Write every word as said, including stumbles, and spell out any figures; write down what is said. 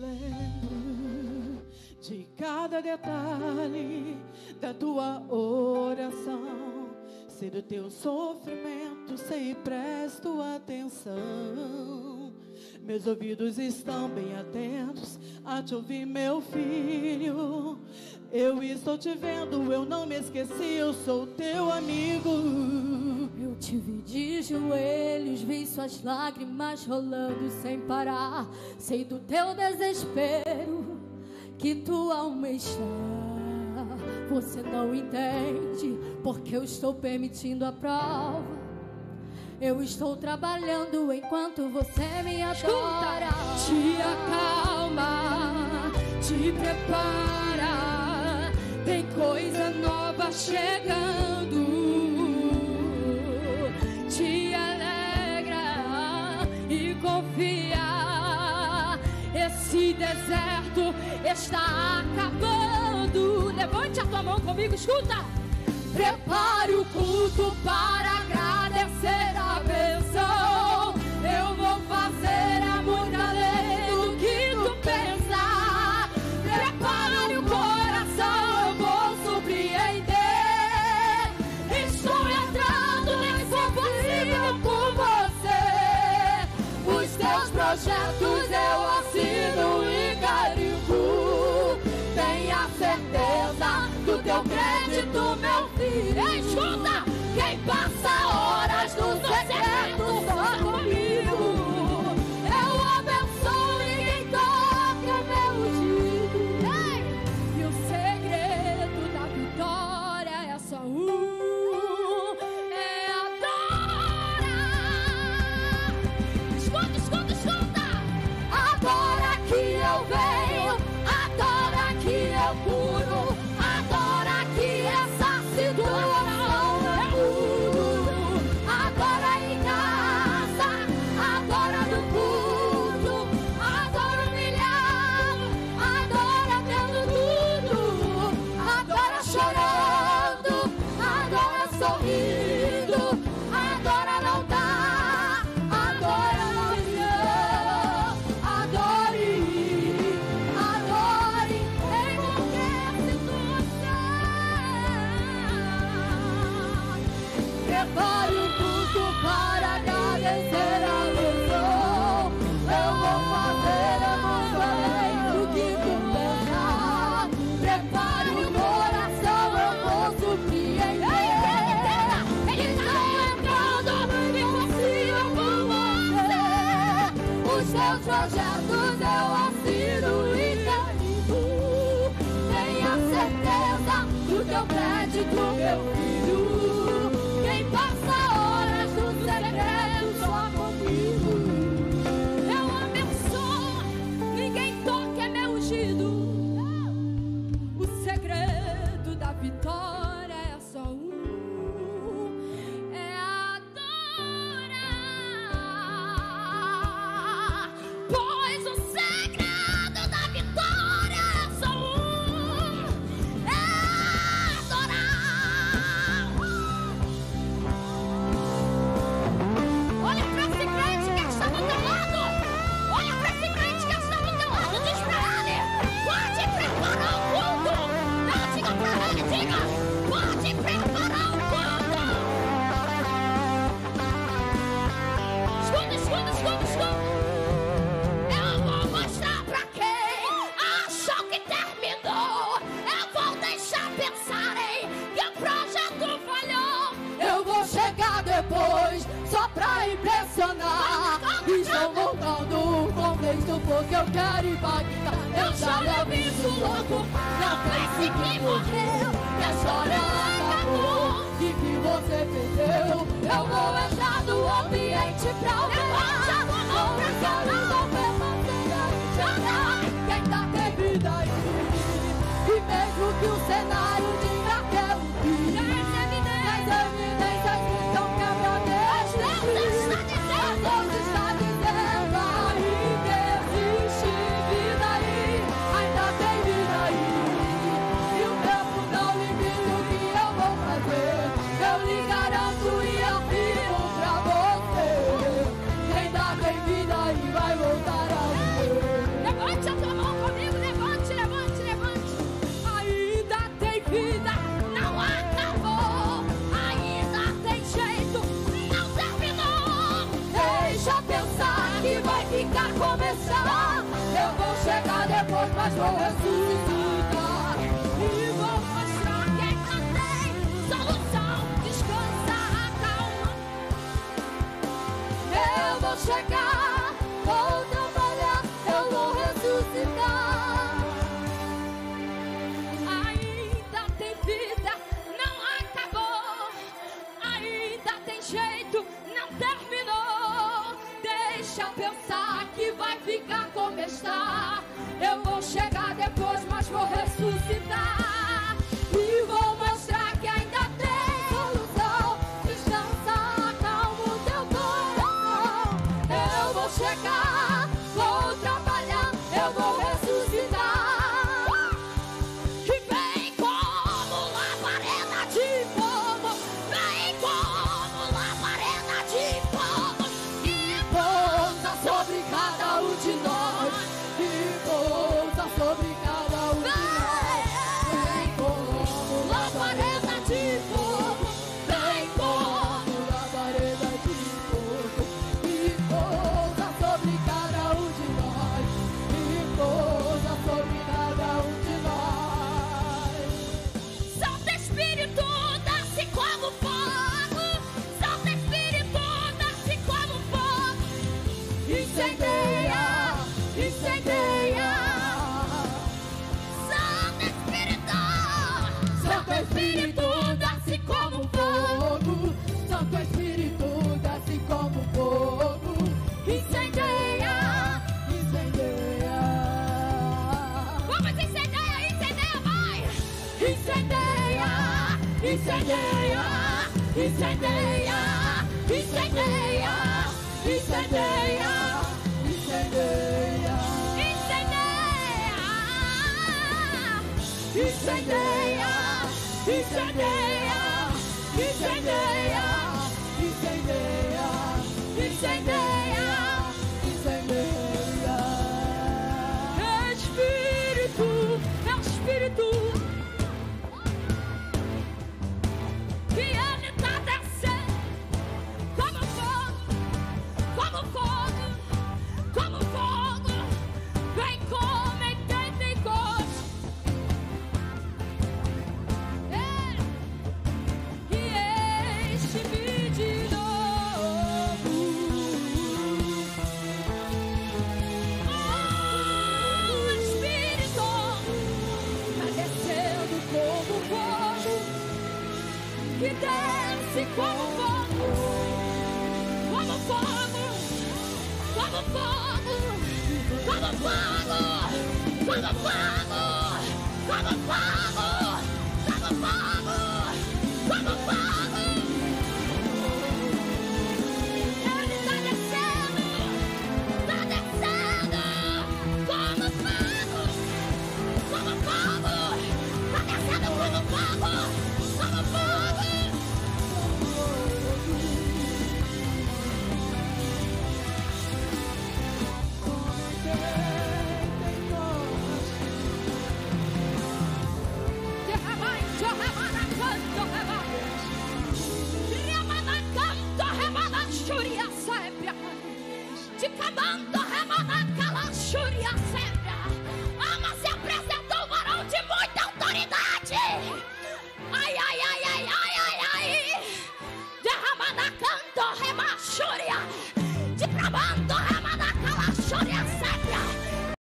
lembro de cada detalhe da tua oração. Se do teu sofrimento sei, presto atenção. Meus ouvidos estão bem atentos a te ouvir, meu filho. Eu estou te vendo, eu não me esqueci, eu sou teu amigo. Eu te vi de joelhos, vi suas lágrimas rolando sem parar. Sei do teu desespero que tua alma está. Você não entende porque eu estou permitindo a prova. Eu estou trabalhando enquanto você me adora. Te acalma, te prepara, tem coisa nova chegando. Te alegra e confia, esse deserto está acabando. Levante a tua mão comigo, escuta. Prepare o culto para agradecer a bênção. Eu vou fazer a muito além do que tu pensa. Prepare o coração, eu vou surpreender. Estou entrando nesse possível com você. Os teus projetos eu assino e carimbo. Tenha certeza do teu crédito, meu filho. Escuta! Quem passa horas no secreto só comigo, eu abençoo e quem toca meu dia. E o segredo da vitória é só um, é adorar. Escuta, escuta, escuta. Agora que eu venho, adora que eu curo, adora que essa situação é tudo. Agora em casa, agora no culto, adora humilhado, adora tendo tudo, adora chorando, adora sorrindo, adora não dá, adora não dá, adore. Prepare o culto para agradecer a bênção. Eu vou fazer a mais além do que tu pensar. Prepare o coração, eu vou surpreender. Ele está entrando e confio com você. Os teus projetos eu assino e termino. Tenha certeza do teu crédito, meu filho. Quem passa horas no segredo só comigo, eu abençoo, ninguém toca meu ungido. O segredo da vitória é só um, é adorar. Pois o segredo da vitória é só um, é adorar. Depois, só pra impressionar, estou voltando com texto porque eu quero impactar. Eu já lhe aviso logo, não pense que morreu, que a história acabou, e que você perdeu. Eu vou entrar no ambiente pra operar, não quero envolver bandeira e chorar. Quem tá tem vida aí, e mesmo que o cenário diga até o fim, nas evidências que estão Deus está dizendo, ainda existe vida aí, ainda tem vida aí. E o tempo não limita o que eu vou fazer. Eu lhe garanto e eu vivo pra você. Ainda tem vida aí, vai voltar a ver. Chegar, vou trabalhar, eu vou ressuscitar. Ainda tem vida, não acabou. Ainda tem jeito, não terminou. Deixa pensar que vai ficar como está. Eu vou chegar depois, mas vou ressuscitar. E vou mostrar que ainda tem solução. Descansar, calma o teu coração. Eu vou chegar, vou trabalhar, eu vou ressuscitar. E vem como labareda de fogo, vem como labareda de fogo, e pousa sobre cada um de nós, e pousa sobre cada um de nós. Vem como labareda de fogo, vem como labareda de fogo, pousa sobre cada um de nós, e pousa sobre cada um de nós. Santo Espírito, desce como fogo. Santo Espírito, desce como fogo. Incendeia, incendeia. Santo Espírito, Santo Espírito, desce como fogo. Santo Espírito, desce como fogo. Incendeia, incendeia. Vamos, incendeia, incendeia, vai. Incendeia, incendeia, incendeia, incendeia, incendeia, incendeia, incendeia, incendeia, incendeia, incendeia, incendeia. Que desce como fogo, como fogo, como fogo, como fogo, como fogo, como fogo, como fogo, como fogo. Ele tá descendo, tá descendo, como fogo, como fogo, tá descendo como fogo, como fogo. Te acabando.